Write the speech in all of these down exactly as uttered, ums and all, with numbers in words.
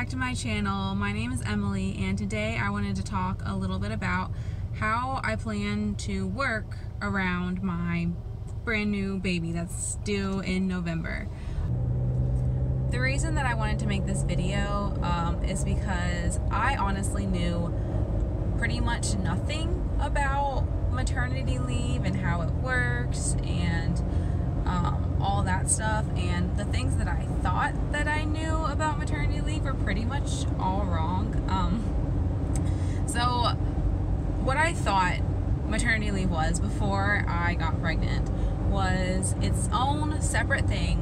back to my channel. My name is Emily, and today I wanted to talk a little bit about how I plan to work around my brand new baby that's due in November. The reason that I wanted to make this video um, is because I honestly knew pretty much nothing about maternity leave and how it works and um, all that stuff, and the things that I thought that I knew about maternity leave were pretty much all wrong. Um, so what I thought maternity leave was before I got pregnant was its own separate thing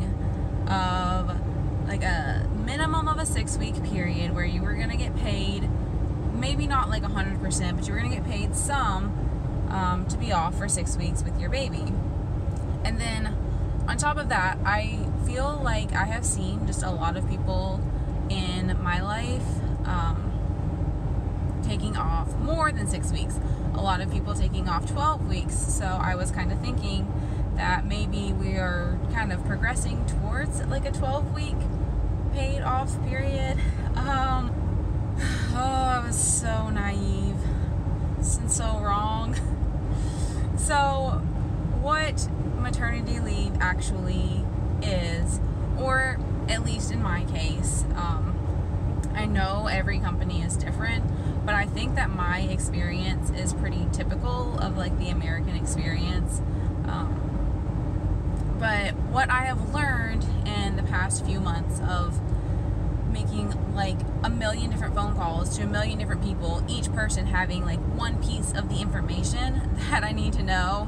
of like a minimum of a six week period where you were gonna get paid, maybe not like one hundred percent, but you were gonna get paid some Um, to be off for six weeks with your baby. And then on top of that, I feel like I have seen just a lot of people in my life um, taking off more than six weeks, a lot of people taking off twelve weeks. So I was kind of thinking that maybe we are kind of progressing towards like a twelve week paid off period. Um, oh, I was so naive and so wrong. So what maternity leave actually is, or at least in my case, um, I know every company is different, but I think that my experience is pretty typical of like the American experience. Um, but what I have learned in the past few months of making like a million different phone calls to a million different people, each person having like one piece of the information that I need to know,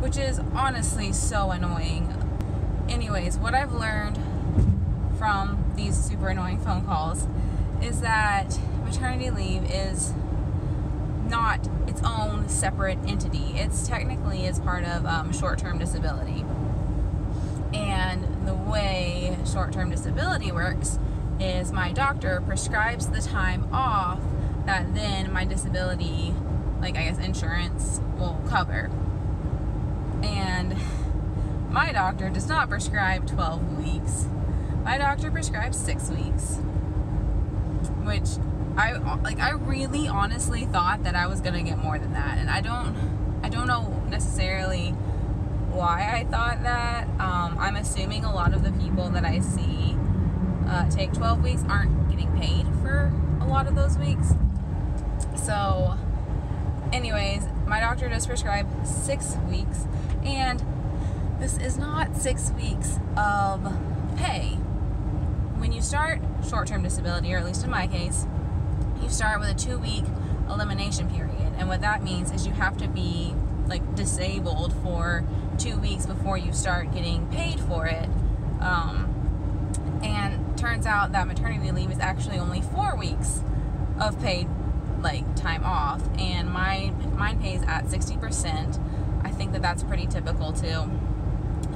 which is honestly so annoying. Anyways, what I've learned from these super annoying phone calls is that maternity leave is not its own separate entity. It's technically as part of um, short-term disability. And the way short-term disability works is my doctor prescribes the time off that then my disability, like I guess insurance, will cover. And my doctor does not prescribe twelve weeks. My doctor prescribes six weeks, which I like. I really honestly thought that I was gonna get more than that, and I don't, I don't know necessarily why I thought that. Um, I'm assuming a lot of the people that I see Uh, take twelve weeks aren't getting paid for a lot of those weeks. So anyways, my doctor does prescribe six weeks, and this is not six weeks of pay. When you start short-term disability, or at least in my case, you start with a two-week elimination period, and what that means is you have to be like disabled for two weeks before you start getting paid for it. Um, and turns out that maternity leave is actually only four weeks of paid like time off, and mine mine pays at sixty percent. I think that that's pretty typical too.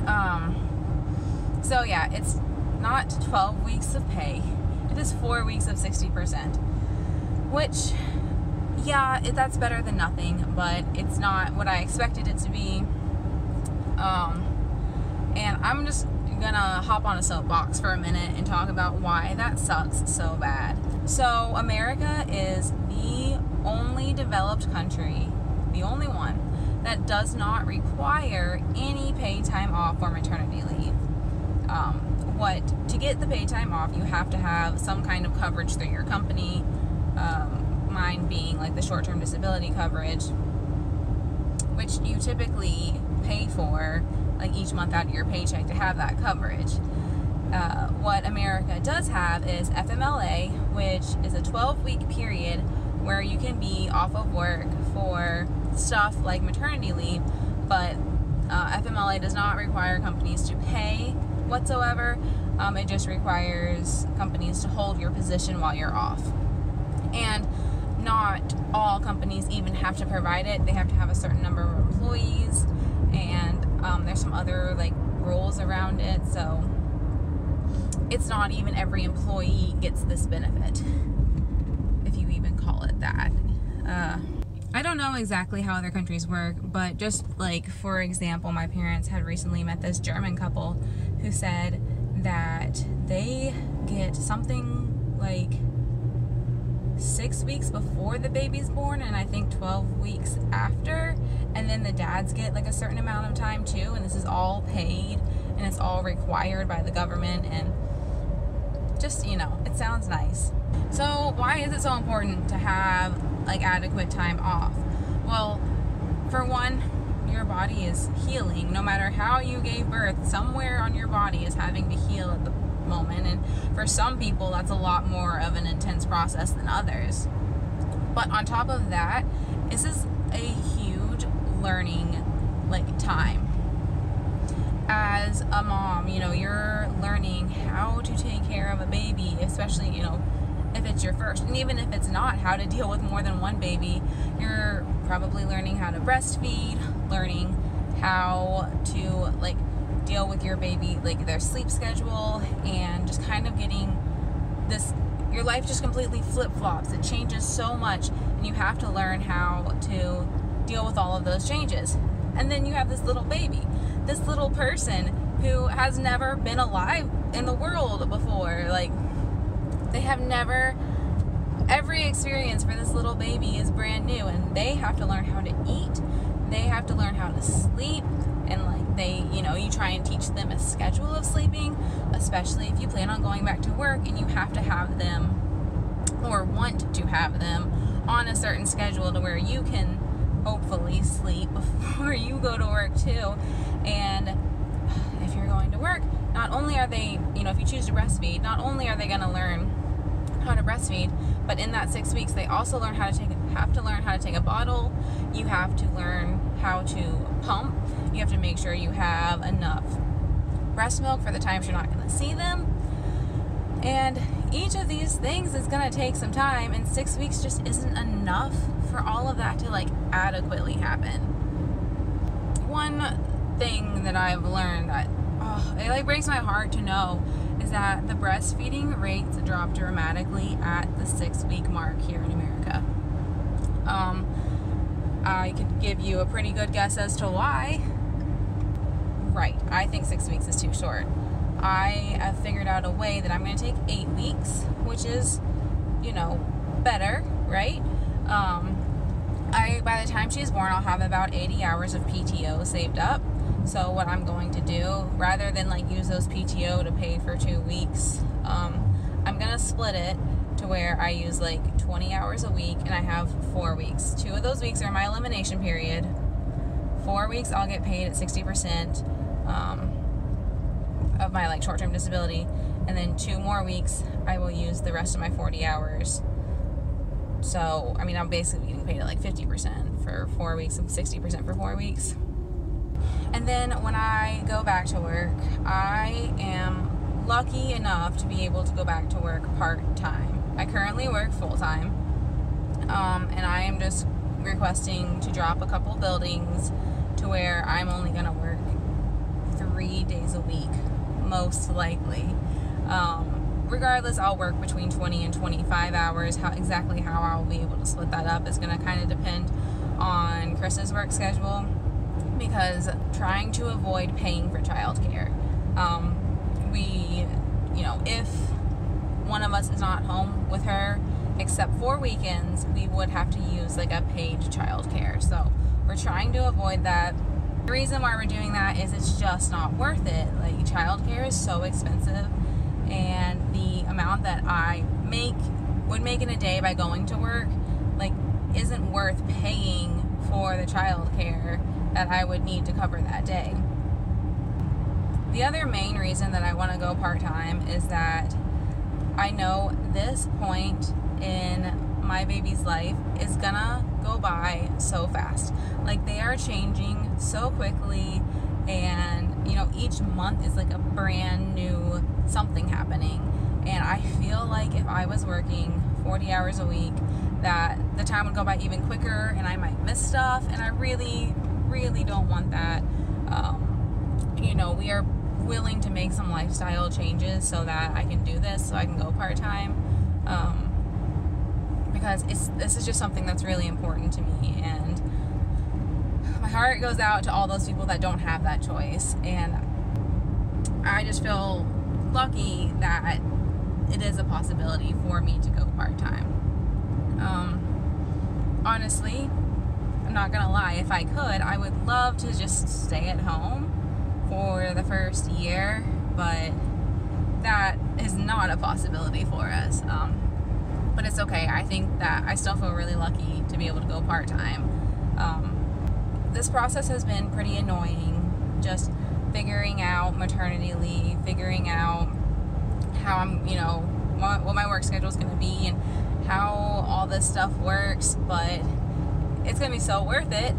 Um, so yeah, it's not twelve weeks of pay, it is four weeks of sixty percent, which yeah, it, that's better than nothing, but it's not what I expected it to be. Um, and I'm just gonna hop on a soapbox for a minute and talk about why that sucks so bad. So America is the only developed country, the only one, that does not require any paid time off for maternity leave. Um, what to get the paid time off, you have to have some kind of coverage through your company, um, mine being like the short-term disability coverage, which you typically pay for like each month out of your paycheck to have that coverage. Uh, what America does have is F M L A, which is a twelve week period where you can be off of work for stuff like maternity leave, but uh, F M L A does not require companies to pay whatsoever. Um, it just requires companies to hold your position while you're off. And not all companies even have to provide it. They have to have a certain number of employees, and Um, there's some other like rules around it, so it's not even every employee gets this benefit, if you even call it that. Uh, I don't know exactly how other countries work, but just like for example, my parents had recently met this German couple who said that they get something like six weeks before the baby's born, and I think twelve weeks after, and then the dads get like a certain amount of time too, and this is all paid and it's all required by the government, and just, you know, it sounds nice. So why is it so important to have like adequate time off? Well, for one, your body is healing. No matter how you gave birth, somewhere on your body is having to heal at the moment, and for some people that's a lot more of an intense process than others. But on top of that, this is a huge learning like time. As a mom, you know, you're learning how to take care of a baby, especially, you know, if it's your first, and even if it's not, how to deal with more than one baby. You're probably learning how to breastfeed, learning how to like deal with your baby, like their sleep schedule, and just kind of getting this, your life just completely flip-flops. It changes so much, and you have to learn how to deal with all of those changes. And then you have this little baby, this little person who has never been alive in the world before. Like, they have never, every experience for this little baby is brand new, and they have to learn how to eat, they have to learn how to sleep, and like they, you know, you try and teach them a schedule of sleeping, especially if you plan on going back to work, and you have to have them, or want to have them, on a certain schedule to where you can hopefully sleep before you go to work too. And if you're going to work, not only are they, you know, if you choose to breastfeed, not only are they going to learn how to breastfeed, but in that six weeks they also learn how to take, have to learn how to take a bottle. You have to learn how to pump. You have to make sure you have enough breast milk for the times you're not going to see them. And each of these things is going to take some time, and six weeks just isn't enough for all of that to like adequately happen. One thing that I've learned that, oh, it like breaks my heart to know, is that the breastfeeding rates drop dramatically at the six week mark here in America. Um, I could give you a pretty good guess as to why. Right, I think six weeks is too short. I have figured out a way that I'm going to take eight weeks, which is, you know, better, right? Um, I, by the time she's born, I'll have about eighty hours of P T O saved up. So what I'm going to do, rather than like use those P T O to pay for two weeks, um, I'm going to split it to where I use like twenty hours a week, and I have four weeks. Two of those weeks are my elimination period. Four weeks I'll get paid at sixty percent um, of my like short-term disability, and then two more weeks I will use the rest of my forty hours. So, I mean, I'm basically getting paid at like fifty percent for four weeks and sixty percent for four weeks. And then when I go back to work, I am lucky enough to be able to go back to work part-time. I currently work full-time, um, and I am just requesting to drop a couple buildings to where I'm only going to work three days a week, most likely. Um, regardless, I'll work between twenty and twenty-five hours. How, exactly how I'll be able to split that up is going to kind of depend on Chris's work schedule, because trying to avoid paying for childcare. Um, we, you know, if one of us is not home with her, except for weekends, we would have to use like a paid childcare. So we're trying to avoid that. The reason why we're doing that is it's just not worth it. Like, childcare is so expensive, and the amount that I make would make in a day by going to work, like, isn't worth paying for the childcare that I would need to cover that day. The other main reason that I want to go part-time is that I know this point in my baby's life is gonna go by so fast. Like, they are changing so quickly, and, you know, each month is like a brand new something happening. And I feel like if I was working forty hours a week, that the time would go by even quicker, and I might miss stuff, and I really, really don't want that. Um, you know, we are willing to make some lifestyle changes so that I can do this, so I can go part-time, um, because it's, this is just something that's really important to me, and my heart goes out to all those people that don't have that choice. And I just feel lucky that it is a possibility for me to go part-time. Um, honestly, I'm not gonna lie, if I could, I would love to just stay at home for the first year, but that is not a possibility for us. Um, but it's okay. I think that I still feel really lucky to be able to go part-time. Um, this process has been pretty annoying, just figuring out maternity leave, figuring out how I'm, you know, what, what my work schedule is going to be and how all this stuff works, but it's going to be so worth it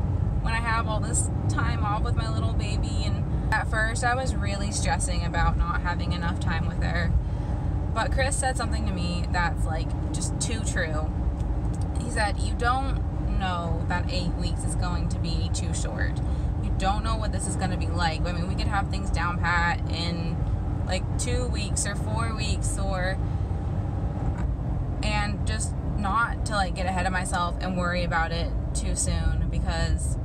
when I have all this time off with my little baby. And at first I was really stressing about not having enough time with her, but Chris said something to me that's like just too true. He said, you don't know that eight weeks is going to be too short. You don't know what this is going to be like. I mean, we could have things down pat in like two weeks or four weeks or, and just not to like get ahead of myself and worry about it too soon, because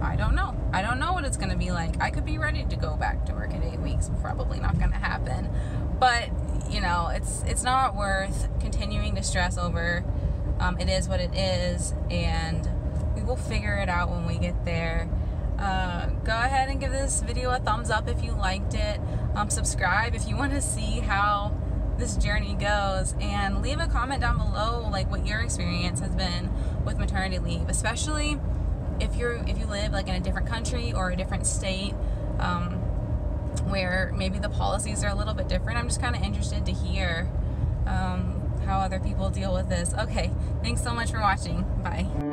I don't know. I don't know what it's going to be like. I could be ready to go back to work in eight weeks. Probably not going to happen. But, you know, it's it's not worth continuing to stress over. Um, it is what it is, and we will figure it out when we get there. Uh, go ahead and give this video a thumbs up if you liked it. Um, subscribe if you want to see how this journey goes, and leave a comment down below like what your experience has been with maternity leave, especially if you're if you live like in a different country or a different state, um, where maybe the policies are a little bit different. I'm just kind of interested to hear um, how other people deal with this. Okay, thanks so much for watching. Bye.